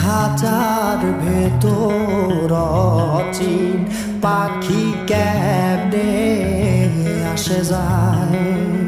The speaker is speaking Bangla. খাঁচার ভেতর অচিন পাখি কেমনে আসে যায়।